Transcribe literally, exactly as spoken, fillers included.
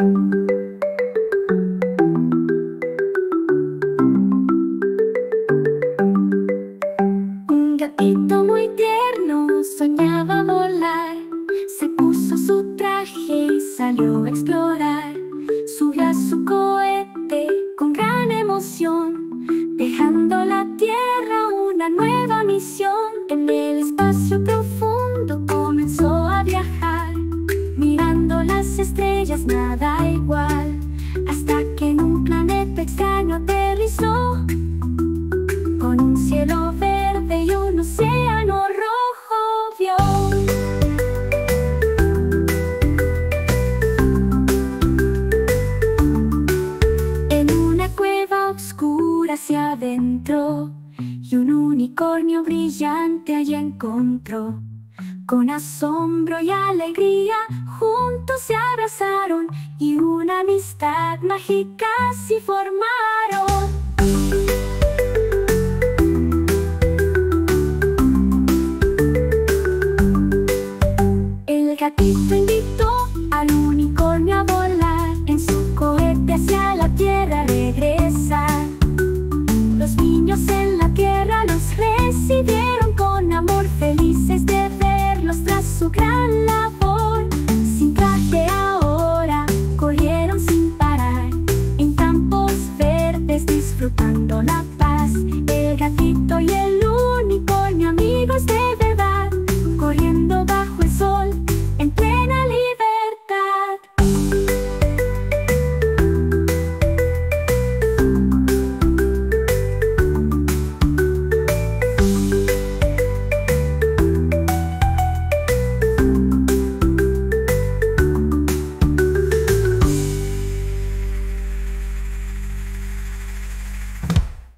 Un gatito muy tierno soñaba volar. Se puso su traje y salió a explorar. Subió a su cohete con gran emoción, dejando a la tierra una nueva misión. En el espacio profundo comenzó a viajar, mirando las estrellas nada igual, hasta que en un planeta extraño aterrizó, con un cielo verde y un océano rojo vio. En una cueva oscura se adentró, y un unicornio brillante allí encontró. Con asombro y alegría juntos se abrazaron, y una amistad mágica se formaron.